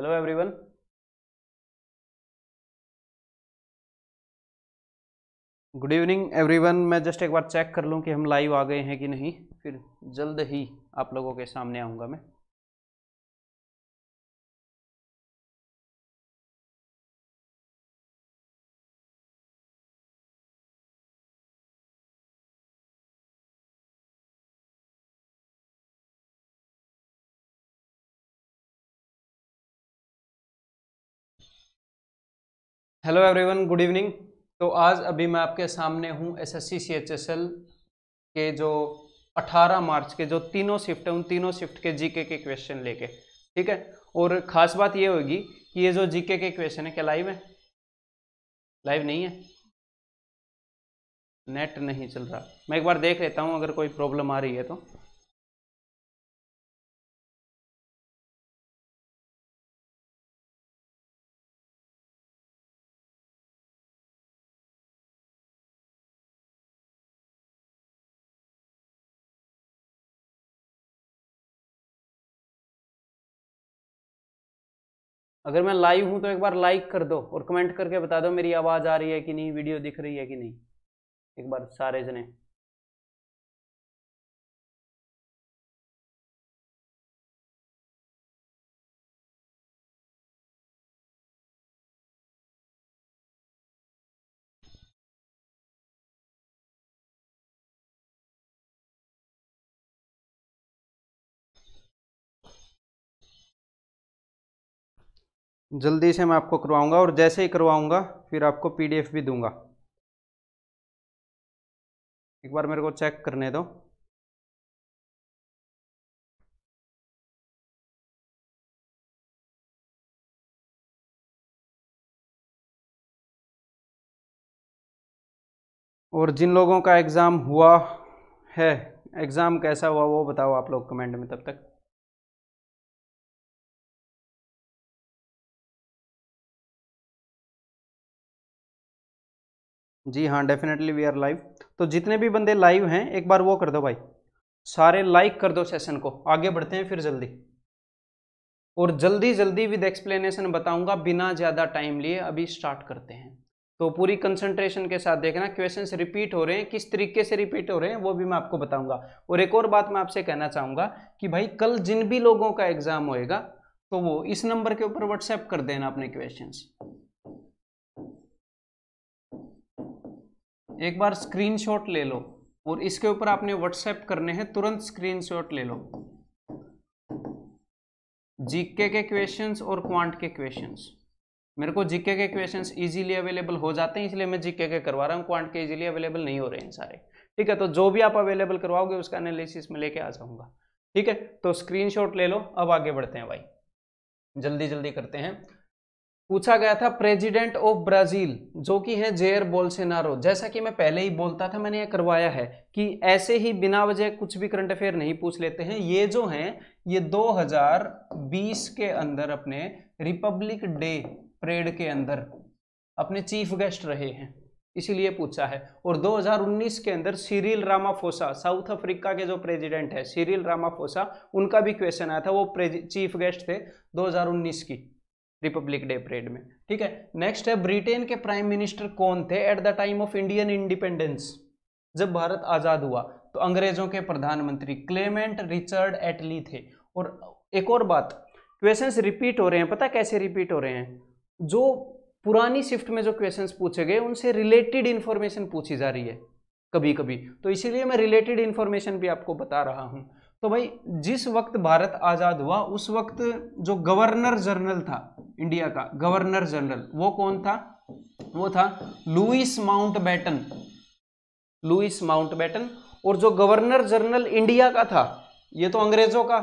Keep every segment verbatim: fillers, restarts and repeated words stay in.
Hello everyone, good evening everyone. मैं just एक बार चेक कर लूं कि हम लाइव आ गए हैं कि नहीं, फिर जल्द ही आप लोगों के सामने आऊँगा मैं। Hello everyone, good evening. तो आज अभी मैं आपके सामने हूँ एसएससी सीएचएसएल के जो अठारह मार्च के जो तीनों शिफ्ट हैं, उन तीनों शिफ्ट के जीके के क्वेश्चन लेके, ठीक है। और ख़ास बात ये होगी कि ये जो जीके के क्वेश्चन है, क्या लाइव है? लाइव नहीं है, नेट नहीं चल रहा। मैं एक बार देख लेता हूँ अगर कोई प्रॉब्लम आ रही है तो। अगर मैं लाइव हूं तो एक बार लाइक कर दो और कमेंट करके बता दो मेरी आवाज़ आ रही है कि नहीं, वीडियो दिख रही है कि नहीं। एक बार सारे जने जल्दी से मैं आपको करवाऊंगा, और जैसे ही करवाऊंगा फिर आपको पीडीएफ भी दूंगा। एक बार मेरे को चेक करने दो। और जिन लोगों का एग्ज़ाम हुआ है, एग्ज़ाम कैसा हुआ वो बताओ आप लोग कमेंट में। तब तक जी हाँ, डेफिनेटली वी आर लाइव। तो जितने भी बंदे लाइव हैं एक बार वो कर दो भाई, सारे लाइक कर दो सेशन को। आगे बढ़ते हैं फिर जल्दी, और जल्दी जल्दी विद एक्सप्लेनेशन बताऊंगा बिना ज़्यादा टाइम लिए। अभी स्टार्ट करते हैं, तो पूरी कंसंट्रेशन के साथ देखना। क्वेश्चंस रिपीट हो रहे हैं, किस तरीके से रिपीट हो रहे हैं वो भी मैं आपको बताऊँगा। और एक और बात मैं आपसे कहना चाहूँगा कि भाई कल जिन भी लोगों का एग्ज़ाम होएगा तो वो इस नंबर के ऊपर व्हाट्सएप कर देना अपने क्वेश्चंस। एक बार स्क्रीनशॉट ले लो और इसके ऊपर आपने व्हाट्सएप करने हैं, तुरंत स्क्रीनशॉट ले लो। जीके के क्वेश्चंस और क्वांट के क्वेश्चंस, मेरे को जीके के क्वेश्चंस इजीली अवेलेबल हो जाते हैं इसलिए मैं जीके के करवा रहा हूँ, क्वांट के इजीली अवेलेबल नहीं हो रहे हैं सारे, ठीक है। तो जो भी आप अवेलेबल करवाओगे उसका एनालिसिस में लेके आ जाऊँगा, ठीक है। तो स्क्रीनशॉट ले लो। अब आगे बढ़ते हैं भाई, जल्दी जल्दी करते हैं। पूछा गया था प्रेसिडेंट ऑफ ब्राज़ील, जो कि है जेयर बोल्सोनारो। जैसा कि मैं पहले ही बोलता था, मैंने ये करवाया है कि ऐसे ही बिना वजह कुछ भी करंट अफेयर नहीं पूछ लेते हैं। ये जो हैं ये दो हज़ार बीस के अंदर अपने रिपब्लिक डे परेड के अंदर अपने चीफ गेस्ट रहे हैं, इसीलिए पूछा है। और दो हज़ार उन्नीस के अंदर सिरिल रामाफोसा, साउथ अफ्रीका के जो प्रेजिडेंट है सिरिल रामाफोसा, उनका भी क्वेश्चन आया था, वो चीफ गेस्ट थे दो हज़ार उन्नीस की रिपब्लिक डे परेड में, ठीक है। नेक्स्ट है ब्रिटेन के प्राइम मिनिस्टर कौन थे at the time of Indian independence, जब भारत आज़ाद हुआ तो अंग्रेजों के प्रधानमंत्री क्लेमेंट रिचर्ड एटली थे। और एक और बात, क्वेश्चंस रिपीट हो रहे हैं, पता कैसे रिपीट हो रहे हैं? जो पुरानी शिफ्ट में जो क्वेश्चंस पूछे गए उनसे रिलेटेड इन्फॉर्मेशन पूछी जा रही है कभी कभी, तो इसीलिए मैं रिलेटेड इन्फॉर्मेशन भी आपको बता रहा हूँ। तो भाई जिस वक्त भारत आज़ाद हुआ उस वक्त जो गवर्नर जनरल था इंडिया का, गवर्नर जनरल वो कौन था? वो था लुइस माउंटबेटन, लुइस माउंटबेटन। और जो गवर्नर जनरल इंडिया का था, ये तो अंग्रेजों का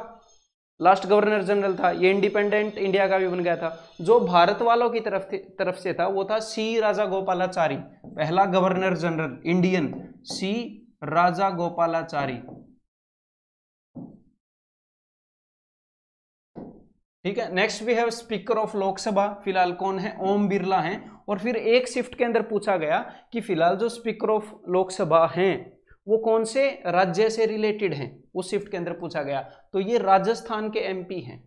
लास्ट गवर्नर जनरल था, ये इंडिपेंडेंट इंडिया का भी बन गया था। जो भारत वालों की तरफ तरफ से था वो था सी राजागोपालाचारी, पहला governor general Indian C Rajagopalachari, ठीक है। Next we have speaker of Lok Sabha, फिलहाल कौन है? ओम बिरला हैं। और फिर एक शिफ्ट के अंदर पूछा गया कि फिलहाल जो स्पीकर ऑफ लोकसभा हैं वो कौन से राज्य से रिलेटेड हैं, उस शिफ्ट के अंदर पूछा गया। तो ये राजस्थान के एमपी हैं,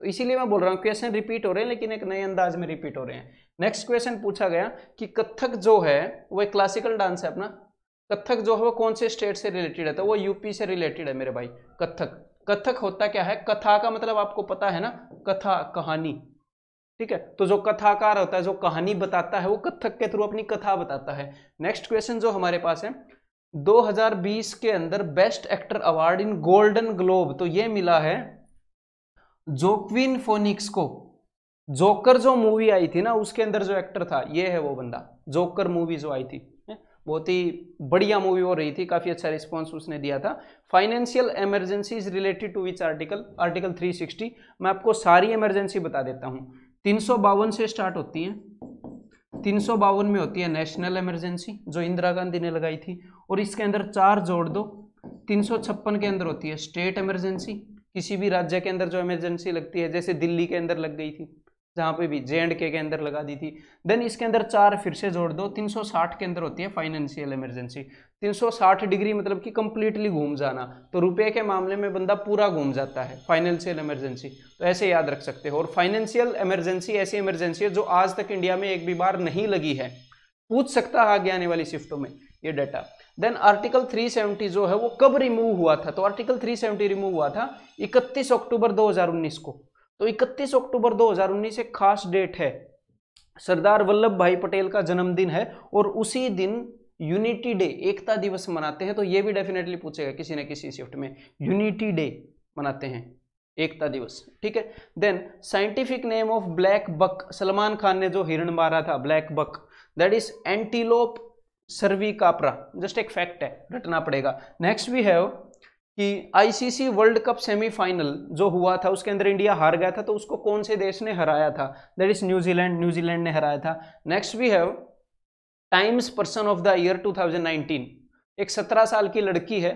तो इसीलिए मैं बोल रहा हूँ क्वेश्चन रिपीट हो रहे हैं लेकिन एक नए अंदाज में रिपीट हो रहे हैं। नेक्स्ट क्वेश्चन पूछा गया कि कथक जो है वो एक क्लासिकल डांस है अपना, कथक जो है वो कौन से स्टेट से रिलेटेड है, तो वो यूपी से रिलेटेड है मेरे भाई कथक। कथक होता क्या है, कथा का मतलब आपको पता है ना, कथा कहानी, ठीक है, तो जो कथाकार होता है जो कहानी बताता है वो कथक के थ्रू अपनी कथा बताता है। नेक्स्ट क्वेश्चन जो हमारे पास है दो हज़ार बीस के अंदर best actor award in Golden Globe तो ये मिला है जोक्विन फोनिक्स को। जोकर जो मूवी आई थी ना उसके अंदर जो एक्टर था ये है वो बंदा, जोकर मूवी जो आई थी बहुत ही बढ़िया मूवी हो रही थी, काफी अच्छा रिस्पांस उसने दिया था। Financial emergency is related to which article, article तीन सौ साठ। मैं आपको सारी इमरजेंसी बता देता हूँ, तीन सौ बावन से स्टार्ट होती है, तीन सौ बावन में होती है नेशनल इमरजेंसी जो इंदिरा गांधी ने लगाई थी और इसके अंदर चार जोड़ दो, तीन सौ छप्पन के अंदर होती है स्टेट इमरजेंसी, किसी भी राज्य के अंदर जो इमरजेंसी लगती है, जैसे दिल्ली के अंदर लग गई थी जहाँ पे भी जे एंड के के अंदर लगा दी थी। देन इसके अंदर चार फिर से जोड़ दो, तीन सौ साठ के अंदर होती है फाइनेंशियल इमरजेंसी। तीन सौ साठ डिग्री मतलब कि कंप्लीटली घूम जाना, तो रुपए के मामले में बंदा पूरा घूम जाता है फाइनेंशियल इमरजेंसी, तो ऐसे याद रख सकते हो। और फाइनेंशियल इमरजेंसी ऐसी इमरजेंसी है जो आज तक इंडिया में एक भी बार नहीं लगी है, पूछ सकता है आगे आने वाली शिफ्टों में ये डाटा। देन आर्टिकल तीन सौ सत्तर जो है वो कब रिमूव हुआ था, तो आर्टिकल तीन सौ सत्तर रिमूव हुआ था इकतीस अक्टूबर दो हज़ार उन्नीस को। तो इकतीस अक्टूबर दो हज़ार उन्नीस एक खास डेट है, सरदार वल्लभ भाई पटेल का जन्मदिन है और उसी दिन यूनिटी डे एकता दिवस मनाते हैं, तो ये भी डेफिनेटली पूछेगा किसी न किसी शिफ्ट में, यूनिटी डे मनाते हैं एकता दिवस, ठीक है। Then scientific name of black buck, Salman Khan ने जो हिरण मारा था black buck, that is antilope cervicapra, just एक फैक्ट है रटना पड़ेगा। नेक्स्ट भी है कि आईसीसी वर्ल्ड कप सेमीफाइनल जो हुआ था उसके अंदर इंडिया हार गया था, तो उसको कौन से देश ने हराया था, दैट इज न्यूजीलैंड, न्यूजीलैंड ने हराया था। Next we have times person of the year दो हज़ार उन्नीस, एक सत्रह साल की लड़की है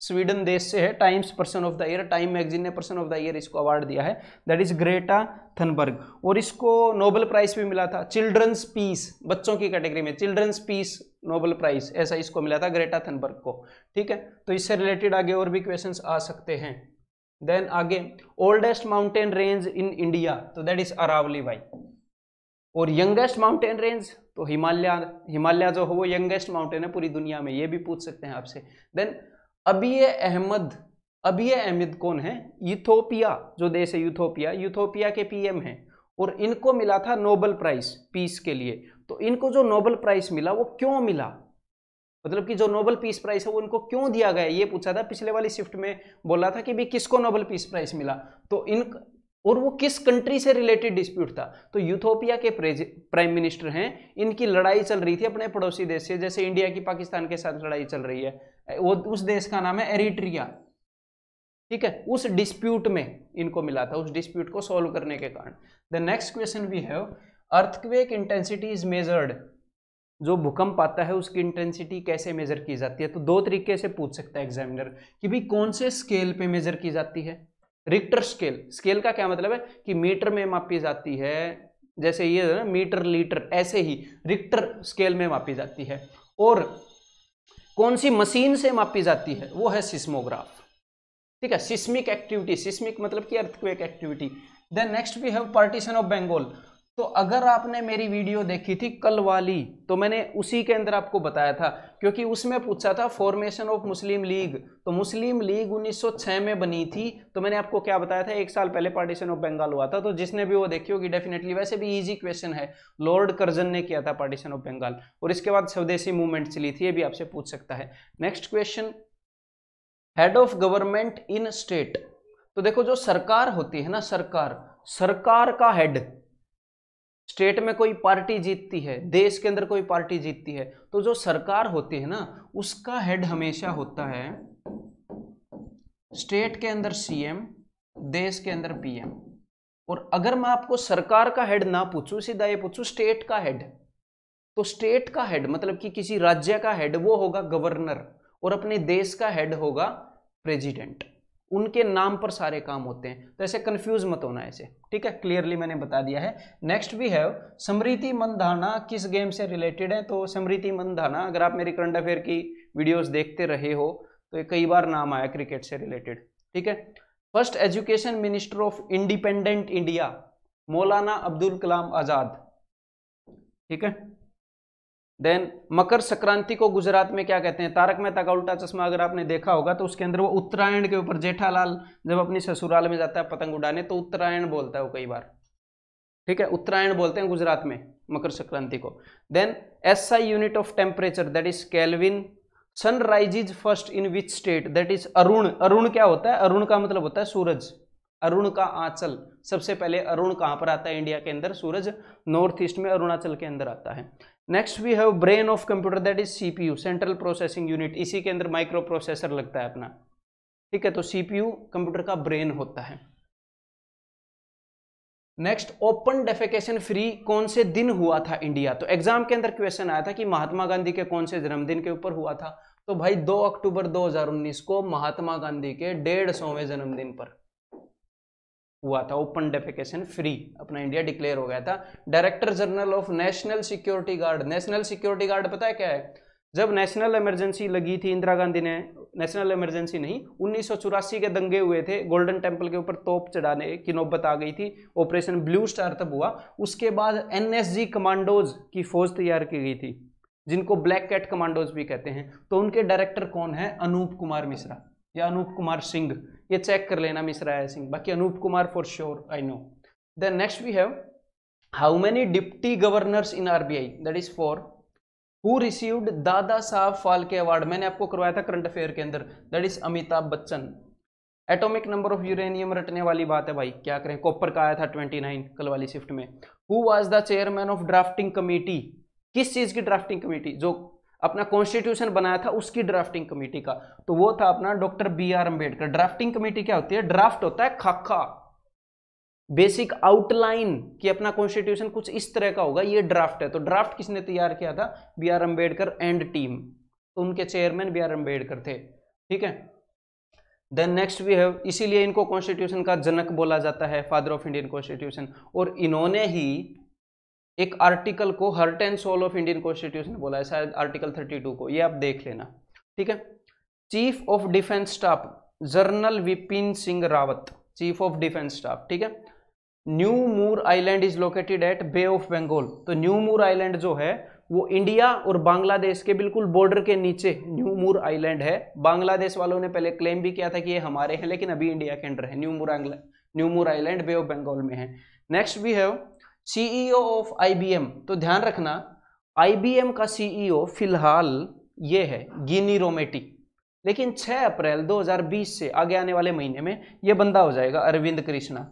स्वीडन देश से है, times person of the year, Time magazine ने पर्सन ऑफ द ईयर इसको अवार्ड दिया है, दैट इज ग्रेटा थनबर्ग, और इसको नोबेल प्राइज भी मिला था चिल्ड्रंस पीस, बच्चों की कैटेगरी में चिल्ड्रंस पीस नोबेल प्राइज ऐसा इसको मिला था ग्रेटा थनबर्ग को, ठीक है। तो इससे रिलेटेड आगे और भी क्वेश्चंस आ सकते हैं। देन आगे oldest mountain range in India, तो दैट इज अरावली भाई, और यंगेस्ट माउंटेन रेंज तो हिमालय, हिमालय जो हो वो यंगेस्ट माउंटेन है पूरी दुनिया में, ये भी पूछ सकते हैं आपसे। Then Abiy Ahmed, Abiy Ahmed कौन है, यूथोपिया जो देश है यूथोपिया, यूथोपिया के पीएम हैं और इनको मिला था नोबेल प्राइज पीस के लिए, तो इनको जो नोबेल प्राइज मिला वो क्यों मिला, मतलब कि जो नोबेल पीस प्राइज है वो इनको क्यों दिया गया, ये पूछा था पिछले वाली शिफ्ट में, बोला था कि भाई किसको नोबेल पीस प्राइज मिला, तो इन और वो किस कंट्री से रिलेटेड डिस्प्यूट था, तो यूथोपिया के प्राइम मिनिस्टर हैं, इनकी लड़ाई चल रही थी अपने पड़ोसी देश से, जैसे इंडिया की पाकिस्तान के साथ लड़ाई चल रही है, वो उस देश का नाम है एरिट्रिया, ठीक है, उस डिस्प्यूट में इनको मिला था, उस डिस्प्यूट को सॉल्व करने के कारण। The next question we have earthquake intensity is measured, जो भूकंप आता है उसकी इंटेंसिटी कैसे मेजर की जाती है, तो दो तरीके से पूछ सकता है एग्जामिनर कि भाई कौन से स्केल पे मेजर की जाती है, रिक्टर स्केल, स्केल का क्या मतलब है कि मीटर में मापी जाती है, जैसे ये ना मीटर लीटर, ऐसे ही रिक्टर स्केल में मापी जाती है, और कौन सी मशीन से मापी जाती है वो है सिस्मोग्राफ, ठीक है, सिस्मिक एक्टिविटी, सिस्मिक मतलब कि earthquake activity. Then next we have partition of Bengal, तो अगर आपने मेरी वीडियो देखी थी कल वाली तो मैंने उसी के अंदर आपको बताया था, क्योंकि उसमें पूछा था फॉर्मेशन ऑफ मुस्लिम लीग, तो मुस्लिम लीग उन्नीस सौ छह में बनी थी, तो मैंने आपको क्या बताया था एक साल पहले पार्टीशन ऑफ बंगाल हुआ था, तो जिसने भी वो देखी होगी डेफिनेटली, वैसे भी इजी क्वेश्चन है, लॉर्ड कर्जन ने किया था पार्टीशन ऑफ बंगाल, और इसके बाद स्वदेशी मूवमेंट चली थी, ये भी आपसे पूछ सकता है। Next question head of government in state, तो देखो जो सरकार होती है ना सरकार, सरकार का हेड, स्टेट में कोई पार्टी जीतती है, देश के अंदर कोई पार्टी जीतती है, तो जो सरकार होती है ना उसका हेड हमेशा होता है स्टेट के अंदर सीएम, देश के अंदर पीएम, और अगर मैं आपको सरकार का हेड ना पूछूं सीधा ये पूछूं स्टेट का हेड, तो स्टेट का हेड मतलब कि किसी राज्य का हेड वो होगा गवर्नर, और अपने देश का हेड होगा प्रेसिडेंट, उनके नाम पर सारे काम होते हैं, तो ऐसे कंफ्यूज मत होना ऐसे, ठीक है, क्लियरली मैंने बता दिया है। Next we have Smriti Mandhana किस गेम से रिलेटेड है, तो स्मृति मंधाना अगर आप मेरी करंट अफेयर की वीडियोस देखते रहे हो तो कई बार नाम आया क्रिकेट से रिलेटेड, ठीक है। First education minister of independent India Maulana Abdul Kalam Azad, ठीक है। देन मकर संक्रांति को गुजरात में क्या कहते हैं? तारक मेहता का उल्टा चश्मा अगर आपने देखा होगा तो उसके अंदर वो उत्तरायण के ऊपर जेठालाल जब अपनी ससुराल में जाता है पतंग उड़ाने तो उत्तरायण बोलता है वो कई बार, ठीक है। उत्तरायण बोलते हैं गुजरात में मकर संक्रांति को। Then S I unit of temperature that is kelvin. Sunrise first in which state that is Arun. Arun क्या होता है? अरुण का मतलब होता है सूरज, अरुण का आंचल। सबसे पहले अरुण कहाँ पर आता है इंडिया के अंदर? सूरज नॉर्थ ईस्ट में अरुणाचल के अंदर आता है। Next we have brain of computer that is CPU, central processing unit. इसी के अंदर माइक्रो प्रोसेसर लगता है अपना, ठीक है। तो सीपीयू कंप्यूटर का ब्रेन होता है। नेक्स्ट ओपन डेफिकेशन फ्री कौन से दिन हुआ था इंडिया? तो एग्जाम के अंदर क्वेश्चन आया था कि महात्मा गांधी के कौन से जन्मदिन के ऊपर हुआ था, तो भाई दो अक्टूबर दो हज़ार उन्नीस को महात्मा गांधी के डेढ़ सौवें जन्मदिन पर हुआ था। ओपन डेफिकेशन फ्री अपना इंडिया डिक्लेयर हो गया था। Director general of national security guard. National security guard पता है क्या है? जब नेशनल इमरजेंसी लगी थी इंदिरा गांधी ने, नेशनल इमरजेंसी नहीं, उन्नीस सौ चौरासी के दंगे हुए थे, गोल्डन टेम्पल के ऊपर तोप चढ़ाने की नौबत आ गई थी, ऑपरेशन ब्लू स्टार तब हुआ। उसके बाद एनएसजी कमांडोज की फौज तैयार की गई थी जिनको ब्लैक कैट कमांडोज भी कहते हैं। तो उनके डायरेक्टर कौन है? अनूप कुमार मिश्रा या अनूप कुमार सिंह, ये चेक कर लेना मिश्रा है सिंह, बाकी Anoop Kumar for sure I know. Then next we have how many deputy governors in RBI that is four. Who received Dada Saheb Phalke award, मैंने आपको करवाया था करंट अफेयर के अंदर, that is Amitabh Bachchan. Atomic number of uranium रटने वाली बात है भाई, क्या करें, कॉपर का आया था उनतीस कल वाली शिफ्ट में। Who was the chairman of drafting committee, किस चीज की ड्राफ्टिंग कमेटी? जो अपना कॉन्स्टिट्यूशन बनाया था उसकी ड्राफ्टिंग कमेटी का, तो वो था अपना doctor B R Ambedkar. Drafting committee क्या होती है? ड्राफ्ट होता है खाका, बेसिक आउटलाइन कि अपना कॉन्स्टिट्यूशन कुछ इस तरह का होगा, ये ड्राफ्ट है। तो ड्राफ्ट किसने तैयार किया था? B R Ambedkar and team, तो उनके चेयरमैन बी आर अम्बेडकर थे, ठीक है। देन नेक्स्ट वी हैव, इसीलिए इनको कॉन्स्टिट्यूशन का जनक बोला जाता है, फादर ऑफ इंडियन कॉन्स्टिट्यूशन, और इन्होंने ही एक आर्टिकल को heart and soul of Indian constitution बोला है, शायद आर्टिकल थर्टी टू को, ये आप देख लेना, ठीक है। Chief of defence staff general Vipin Singh Rawat, chief of defence staff, ठीक है। New Moore Island is located at Bay of Bengal. तो न्यू मूर आइलैंड जो है वो इंडिया और बांग्लादेश के बिल्कुल बॉर्डर के नीचे न्यू मूर आइलैंड है। बांग्लादेश वालों ने पहले क्लेम भी किया था कि ये हमारे हैं, लेकिन अभी इंडिया के अंडर है। New Moore Island, New Moore Island Bay of Bengal में है। Next we have CEO of IBM. तो ध्यान रखना आईबीएम का सीईओ फिलहाल ये है गिनी रोमेटी, लेकिन छह अप्रैल दो हज़ार बीस से आगे आने वाले महीने में ये बंदा हो जाएगा अरविंद कृष्णा,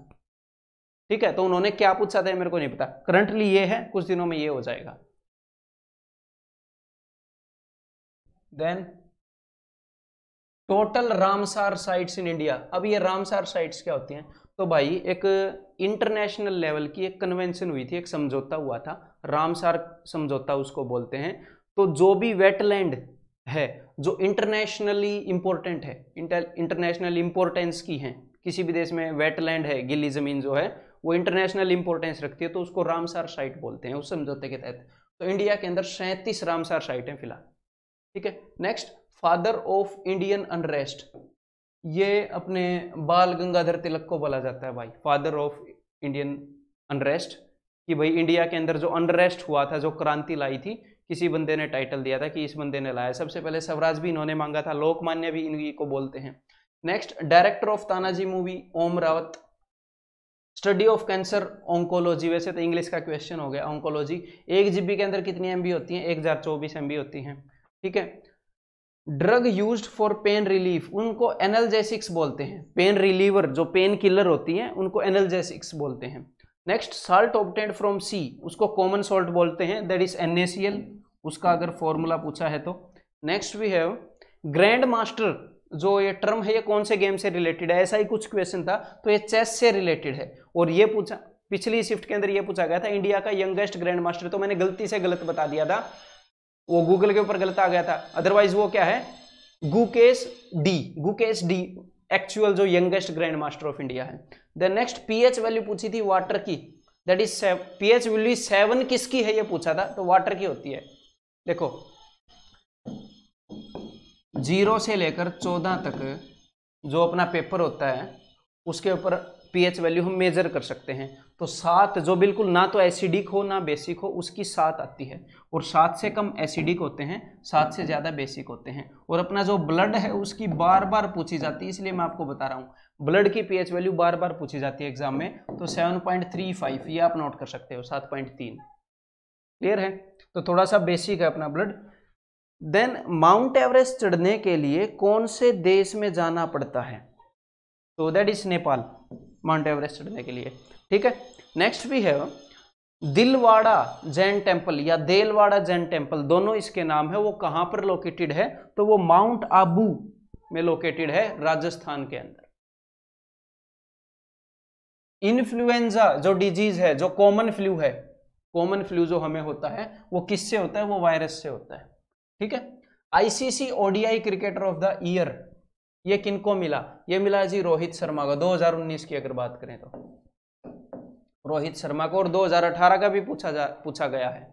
ठीक है। तो उन्होंने क्या पूछा था मेरे को नहीं पता, करंटली ये है, कुछ दिनों में ये हो जाएगा। Then total Ramsar sites in India. अब ये रामसार साइट्स क्या होती हैं? तो भाई एक इंटरनेशनल लेवल की एक कन्वेंशन हुई थी, एक समझौता हुआ था, रामसार समझौता उसको बोलते हैं। तो जो भी वेटलैंड है जो इंटरनेशनली इंपॉर्टेंट है, इंटरनेशनल इंपॉर्टेंस की है, किसी भी देश में वेटलैंड है, गिल्ली जमीन जो है वो इंटरनेशनल इंपॉर्टेंस रखती है, तो उसको रामसार साइट बोलते हैं उस समझौते के तहत। तो इंडिया के अंदर सैंतीस रामसार साइट हैं फिलहाल, ठीक है। Next father of Indian unrest, ये अपने बाल गंगाधर तिलक को बोला जाता है भाई फादर ऑफ इंडियन अनरेस्ट, कि भाई इंडिया के अंदर जो अनरेस्ट हुआ था, जो क्रांति लाई थी, किसी बंदे ने टाइटल दिया था कि इस बंदे ने लाया। सबसे पहले स्वराज भी इन्होंने मांगा था, लोकमान्य भी इन्हीं को बोलते हैं। Next director of Tanaji movie Om Raut. Study of cancer oncology, वैसे तो इंग्लिश का क्वेश्चन हो गया ऑन्कोलॉजी। एक जीबी के अंदर कितनी एमबी होती हैं? एक हजार चौबीस एमबी होती हैं, ठीक है। Drug used for pain relief, उनको एनाल्जेसिक्स बोलते हैं। पेन रिलीवर जो पेन किलर होती हैं उनको एनाल्जेसिक्स बोलते हैं। Next salt obtained from sea, उसको कॉमन सॉल्ट बोलते हैं, that is N A C L, उसका अगर फॉर्मूला पूछा है तो। Next we have grand master, जो ये टर्म है ये कौन से गेम से रिलेटेड है? ऐसा ही कुछ क्वेश्चन था, तो ये चेस से रिलेटेड है। और ये पूछा पिछली शिफ्ट के अंदर, ये पूछा गया था इंडिया का यंगेस्ट ग्रैंड मास्टर, तो मैंने गलती से गलत बता दिया था, वो गूगल के ऊपर गलत आ गया था, अदरवाइज वो क्या है Gukesh D, Gukesh D actual जो youngest grand master of India है। देन नेक्स्ट पीएच वैल्यू पूछी थी वाटर की, that is P H value seven किसकी है ये पूछा था, तो वाटर की होती है। देखो जीरो से लेकर चौदह तक जो अपना पेपर होता है उसके ऊपर पीएच वैल्यू हम मेजर कर सकते हैं। तो सात जो बिल्कुल ना तो एसिडिक हो ना बेसिक हो उसकी सात आती है, और सात से कम एसिडिक होते हैं, सात से ज़्यादा बेसिक होते हैं। और अपना जो ब्लड है उसकी बार बार पूछी जाती है, इसलिए मैं आपको बता रहा हूँ ब्लड की पीएच वैल्यू बार बार पूछी जाती है एग्जाम में। तो सेवन पॉइंट थ्री फाइव ये आप नोट कर सकते हो, सात पॉइंट तीन क्लियर है। तो थोड़ा सा बेसिक है अपना ब्लड। देन माउंट एवरेस्ट चढ़ने के लिए कौन से देश में जाना पड़ता है, तो that is Nepal Mount Everest चढ़ने के लिए, ठीक है। नेक्स्ट भी है दिलवाड़ा जैन टेम्पल या देलवाड़ा जैन टेम्पल, दोनों इसके नाम है। वो कहाँ पर लोकेटेड है, तो वो माउंट आबू में लोकेटेड है राजस्थान के अंदर। इन्फ्लुएंजा जो डिजीज है, जो कॉमन फ्लू है, कॉमन फ्लू जो हमें होता है वो किससे होता है, वो वायरस से होता है, ठीक है। ICC ODI cricketer of the year ये किनको मिला, ये मिला जी रोहित शर्मा को, दो हज़ार उन्नीस की अगर बात करें तो रोहित शर्मा को, और दो हज़ार अठारह का भी पूछा जा पूछा गया है।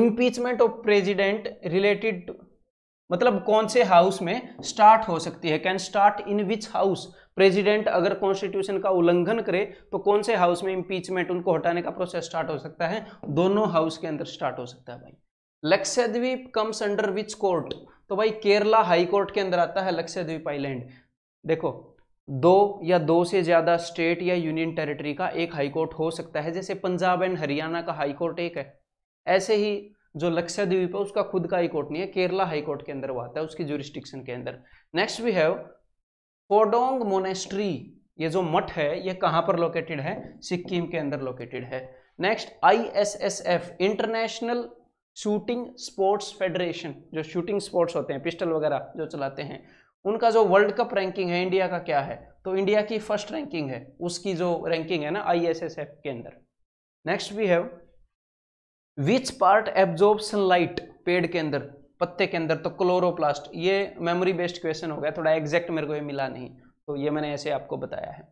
Impeachment of president related to, मतलब कौन से हाउस में स्टार्ट हो सकती है, can start in which house, president अगर कॉन्स्टिट्यूशन का उल्लंघन करे तो कौन से हाउस में इम्पीचमेंट, उनको हटाने का प्रोसेस स्टार्ट हो सकता है, दोनों हाउस के अंदर स्टार्ट हो सकता है भाई। Lakshadweep comes under which court, तो भाई केरला हाई कोर्ट के अंदर आता है लक्षद्वीप आइलैंड। देखो दो या दो से ज़्यादा स्टेट या यूनियन टेरिटरी का एक हाई कोर्ट हो सकता है, जैसे पंजाब एंड हरियाणा का हाई कोर्ट एक है, ऐसे ही जो लक्षद्वीप है उसका खुद का हाई कोर्ट नहीं है, केरला हाई कोर्ट के अंदर वो आता है, उसकी ज्यूरिस्डिक्शन के अंदर। Next we have Phodong monastery, ये जो मठ है ये कहाँ पर लोकेटेड है, सिक्किम के अंदर लोकेटेड है। Next I S S F international shooting sports federation, जो शूटिंग स्पोर्ट्स होते हैं पिस्टल वगैरह जो चलाते हैं, उनका जो वर्ल्ड कप रैंकिंग है इंडिया का क्या है, तो इंडिया की फर्स्ट रैंकिंग है, उसकी जो रैंकिंग है ना आईएसएसएफ के अंदर। Next we have which part absorb sunlight पेड़ के अंदर, पत्ते के अंदर, तो क्लोरोप्लास्ट। ये मेमोरी बेस्ड क्वेश्चन हो गया, थोड़ा एग्जैक्ट मेरे को ये मिला नहीं, तो ये मैंने ऐसे आपको बताया है।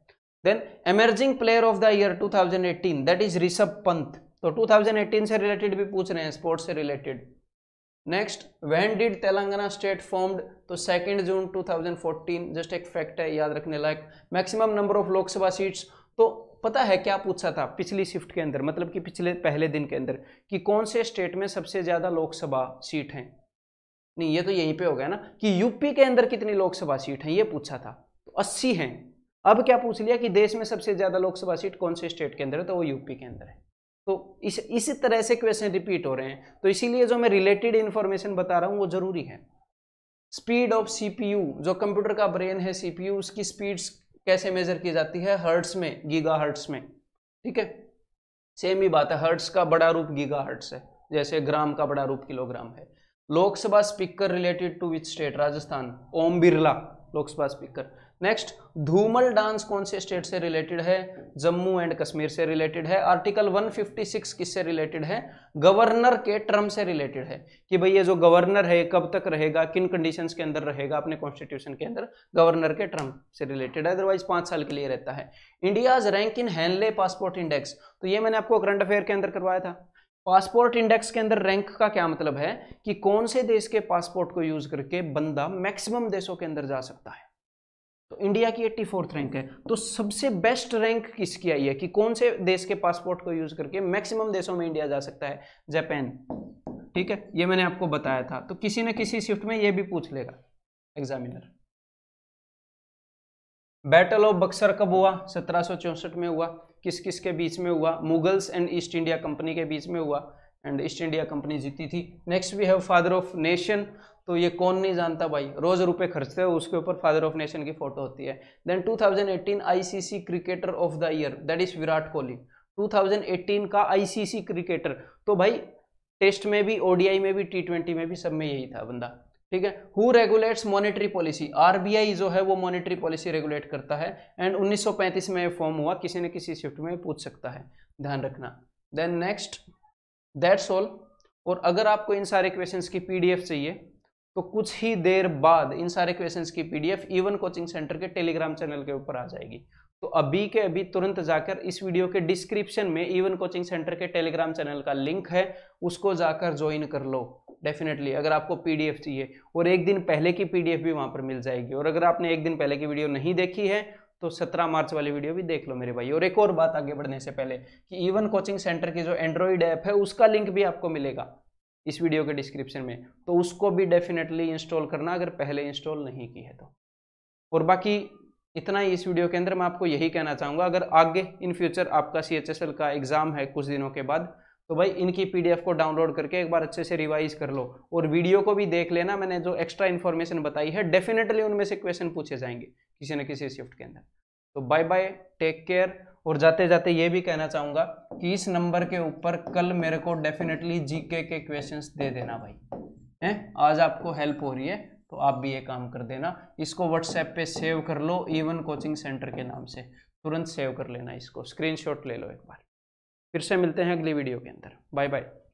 Then emerging player of the year two thousand eighteen, that is Rishabh Pant, तो टू थाउजेंड एटीन से रिलेटेड भी पूछ रहे हैं, स्पोर्ट्स से related. Next when did Telangana state formed, तो second June two thousand fourteen, just एक फैक्ट है याद रखने लायक। Maximum number of Lok Sabha seats, तो पता है क्या पूछा था पिछली शिफ्ट के अंदर, मतलब कि पिछले पहले दिन के अंदर, कि कौन से स्टेट में सबसे ज़्यादा लोकसभा सीट हैं, नहीं ये तो यहीं पे हो गया ना, कि यूपी के अंदर कितनी लोकसभा सीट हैं ये पूछा था, तो अस्सी हैं। अब क्या पूछ लिया कि देश में सबसे ज़्यादा लोकसभा सीट कौन से स्टेट के अंदर है, तो वो यूपी के अंदर है। तो इस इसी तरह से क्वेश्चन रिपीट हो रहे हैं, तो इसीलिए जो मैं रिलेटेड इन्फॉर्मेशन बता रहा हूँ वो जरूरी है। स्पीड ऑफ सीपीयू, जो कंप्यूटर का ब्रेन है सीपीयू, उसकी स्पीड्स कैसे मेजर की जाती है, हर्ट्स में, गीगा हर्ट्स में, ठीक है। सेम ही बात है, हर्ट्स का बड़ा रूप गीगा हर्ट्स है, जैसे ग्राम का बड़ा रूप किलोग्राम है। Lok Sabha speaker related to which state, Rajasthan, Om Birla Lok Sabha speaker. Next Dhumal dance कौन से स्टेट से रिलेटेड है, जम्मू एंड कश्मीर से रिलेटेड है। आर्टिकल वन फिफ्टी सिक्स किससे रिलेटेड है, गवर्नर के टर्म से रिलेटेड है, कि भई ये जो गवर्नर है कब तक रहेगा, किन कंडीशंस के अंदर रहेगा, अपने कॉन्स्टिट्यूशन के अंदर गवर्नर के टर्म से रिलेटेड है, अदरवाइज पाँच साल के लिए रहता है। India's rank in Henley passport index, तो ये मैंने आपको करंट अफेयर के अंदर करवाया था। पासपोर्ट इंडेक्स के अंदर रैंक का क्या मतलब है, कि कौन से देश के पासपोर्ट को यूज करके बंदा मैक्सिमम देशों के अंदर जा सकता है, तो इंडिया की एट्टी फोर्थ रैंक है। तो सबसे बेस्ट रैंक किसकी आई है, कि कौन से देश के पासपोर्ट को यूज करके मैक्सिमम देशों में इंडिया जा सकता है, जापान, ठीक है। ये मैंने आपको बताया था, तो किसी न किसी शिफ्ट में ये भी पूछ लेगा एग्जामिनर। बैटल ऑफ बक्सर कब हुआ, सत्रह सौ चौसठ में हुआ। किस किस के बीच में हुआ, Mughals and East India company के बीच में हुआ, एंड ईस्ट इंडिया कंपनी जीती थी। Next we have father of nation, तो ये कौन नहीं जानता भाई, रोज रुपए खर्चते हो उसके ऊपर, फादर ऑफ नेशन की फोटो होती है। Then two thousand eighteen ICC cricketer of the year, that is Virat Kohli, two thousand eighteen का आईसीसी क्रिकेटर। तो भाई टेस्ट में भी, ओडीआई में भी, टी ट्वेंटी में भी, सब में यही था बंदा, ठीक है। Who regulates monetary policy, RBI जो है वो मॉनेटरी पॉलिसी रेगुलेट करता है, एंड उन्नीस सौ पैंतीस में फॉर्म हुआ, किसी न किसी शिफ्ट में पूछ सकता है, ध्यान रखना। देन नेक्स्ट दैट्स ऑल, और अगर आपको इन सारे क्वेश्चंस की पीडीएफ चाहिए तो कुछ ही देर बाद इन सारे क्वेश्चंस की PDF E one coaching centre के टेलीग्राम चैनल के ऊपर आ जाएगी। तो अभी के अभी तुरंत जाकर इस वीडियो के डिस्क्रिप्शन में ई वन कोचिंग सेंटर के टेलीग्राम चैनल का लिंक है, उसको जाकर ज्वाइन कर लो डेफिनेटली, अगर आपको पीडीएफ चाहिए। और एक दिन पहले की पीडीएफ भी वहाँ पर मिल जाएगी, और अगर आपने एक दिन पहले की वीडियो नहीं देखी है तो सत्रह मार्च वाली वीडियो भी देख लो मेरे भाई। और एक और बात आगे बढ़ने से पहले कि ई वन कोचिंग सेंटर की जो एंड्रॉइड ऐप है उसका लिंक भी आपको मिलेगा इस वीडियो के डिस्क्रिप्शन में, तो उसको भी डेफिनेटली इंस्टॉल करना अगर पहले इंस्टॉल नहीं की है तो। और बाकी इतना ही इस वीडियो के अंदर, मैं आपको यही कहना चाहूँगा अगर आगे इन फ्यूचर आपका सी एच एस एल का एग्ज़ाम है कुछ दिनों के बाद, तो भाई इनकी पीडीएफ को डाउनलोड करके एक बार अच्छे से रिवाइज कर लो और वीडियो को भी देख लेना। मैंने जो एक्स्ट्रा इन्फॉर्मेशन बताई है डेफिनेटली उनमें से क्वेश्चन पूछे जाएंगे किसी न किसी शिफ्ट के अंदर। तो बाय बाय, टेक केयर। और जाते जाते ये भी कहना चाहूँगा कि इस नंबर के ऊपर कल मेरे को डेफिनेटली जीके के क्वेश्चन दे देना भाई, हैं आज आपको हेल्प हो रही है तो आप भी ये काम कर देना। इसको व्हाट्सएप पे सेव कर लो, ई वन कोचिंग सेंटर के नाम से तुरंत सेव कर लेना इसको, स्क्रीनशॉट ले लो एक बार। फिर से मिलते हैं अगली वीडियो के अंदर, बाय बाय।